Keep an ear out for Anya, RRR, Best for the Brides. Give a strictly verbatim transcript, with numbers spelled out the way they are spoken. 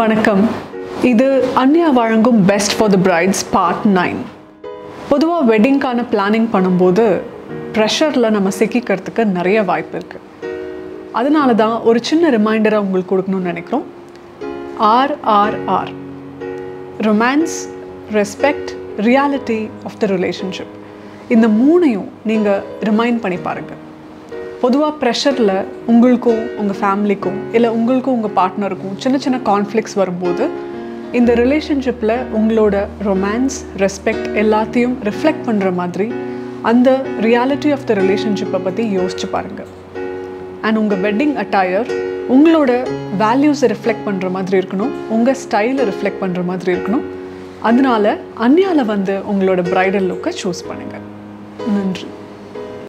வணக்கம். இது அன்யா வழங்கும் best for the brides part nine. பொதுவாக வெட்டிங்கான பிளானிங் பண்ணும்போது ப்ரெஷரில் நம்ம சிக்கிக்கிறதுக்கு நிறைய வாய்ப்பு இருக்குது. அதனால தான் ஒரு சின்ன ரிமைண்டராக உங்களுக்கு கொடுக்கணும்னு நினைக்கிறோம். R R R, romance, respect, reality of the relationship, இந்த மூணையும் நீங்கள் ரிமைண்ட் பண்ணி பாருங்கள். பொதுவாக ப்ரெஷரில் உங்களுக்கும் உங்கள் ஃபேமிலிக்கும் இல்லை உங்களுக்கும் உங்கள் பார்ட்னருக்கும் சின்ன சின்ன கான்ஃப்ளிக்ஸ் வரும்போது இந்த ரிலேஷன்ஷிப்பில் உங்களோட ரொமான்ஸ், ரெஸ்பெக்ட் எல்லாத்தையும் ரிஃப்ளெக்ட் பண்ணுற மாதிரி அந்த ரியாலிட்டி ஆஃப் த ரிலேஷன்ஷிப்பை பற்றி யோசிச்சு பாருங்கள். அண்ட் உங்கள் வெட்டிங் அட்டையர் உங்களோட வேல்யூஸை ரிஃப்ளெக்ட் பண்ணுற மாதிரி இருக்கணும், உங்கள் ஸ்டைலை ரிஃப்ளெக்ட் பண்ணுற மாதிரி இருக்கணும். அதனால அன்யாவில் வந்து உங்களோட ப்ரைடல் லுக்கை சூஸ் பண்ணுங்கள். நன்றி.